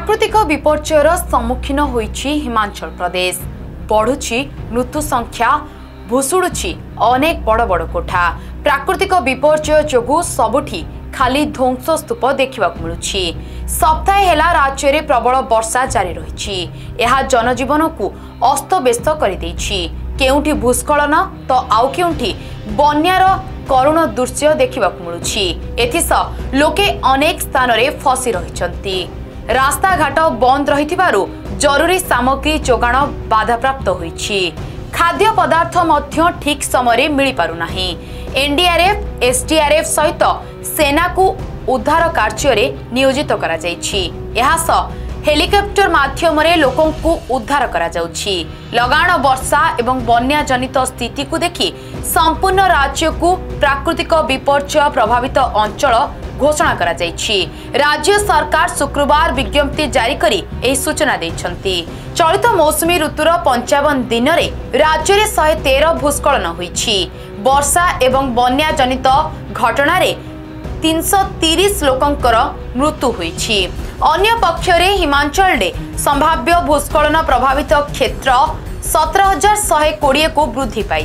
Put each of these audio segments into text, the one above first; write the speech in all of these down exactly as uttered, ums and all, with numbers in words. प्राकृतिक विपर्ययर सम्मुखीन होइछि हिमाचल प्रदेश। बढ़ुछि मृत्यु संख्या, भुसुडुछि अनेक बड़ बड़ कोठा। प्राकृतिक विपर्यय जोगु सबुठी खाली ध्वंसस्तूप देखिबाकु मिलुछि। सप्ताह हेला राज्य में प्रबल वर्षा जारी रहिछि। यह जनजीवन को अस्तव्यस्त कर देछि। केउंठी भूस्खलन तो आउ केउंठी बन्यार करुण दृश्य देखिबाकु मिलुछि। एथिस लोके अनेक स्थान रे फसी रहिछंती। रास्ताघाट बंद रहिथिबारु जरूरी सामग्री जोगाण बाधाप्राप्त होइछि। खाद्य पदार्थ मध्य ठीक समय मिली पारु नाही। एनडीआरएफ एसडीआरएफ सहित सेना को उद्धार कार्य रे नियोजित करा जाइछि। एहा स हेलिकॉप्टर माध्यम रे लोकों को उद्धार करा जाउछि। लगाण वर्षा एवं बन्या जनित स्थिति को देखि संपूर्ण राज्य को प्राकृतिक विपर्यय प्रभावित अंचल घोषणा करा जाइछि। राज्य सरकार शुक्रवार विज्ञप्ति जारी करी एही सूचना दैछंती। चलित मौसमी ऋतुर पंचावन दिन में राज्य में शहे तेरह भूस्खलन होइछि। वर्षा एवं बन्या जनित घटना रे तीन सौ तीस लोकंकर मृत्यु होइछि। अन्य पक्षरे हिमाचल डे संभाव्य भूस्खलन प्रभावित क्षेत्र सत्रह हजार शहे कोड़े को वृद्धि पाई।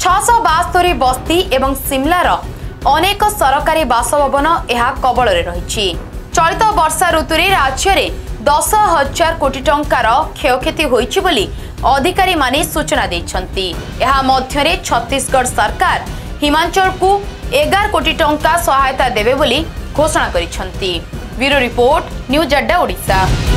छःशह बास्तरी बस्ती एवं सिमलार अनेक सरकारी बासभवन यह कबल में रही। चलित वर्षा ऋतु में राज्य में दस हजार कोटी टंकार क्षयक्षति होइछि बोली अधिकारी माने सूचना दैछंती। यह मध्यरे छत्तीसगढ़ सरकार हिमाचल को एगार कोटी टंका सहायता देवे बोली घोषणा करिछंती। ब्यूरो रिपोर्ट, न्यूज अड्डा ओडिशा।